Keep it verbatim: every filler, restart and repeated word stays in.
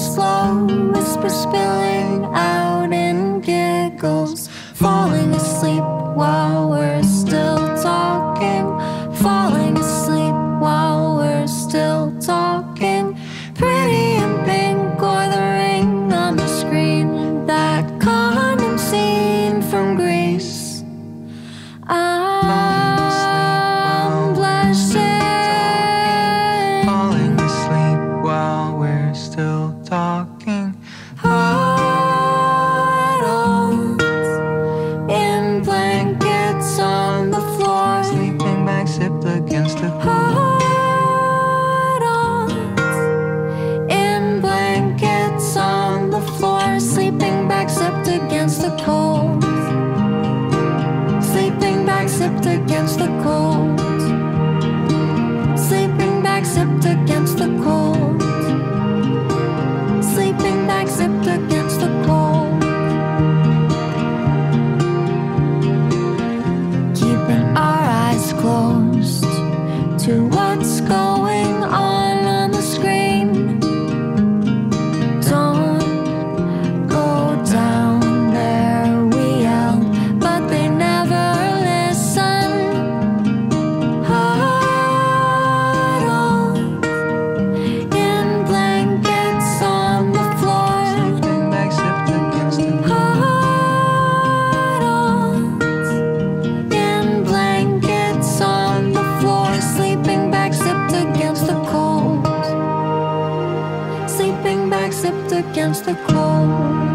slow whisper spilling out in giggles, falling asleep while we're still talking, falling asleep while we're still talking. Pretty in pink or the ring on the screen, that condom scene from Grease. I'm blushing, falling asleep while we're still talking. Huddled in blankets on the floor, sleeping bag sipped against the wall. Sleeping bag sipped against the cold, sleeping bag sipped against the cold, sleeping bag sipped against the cold, sleeping bag sipped against the cold. Keeping our eyes closed to what's going on. Against the cold.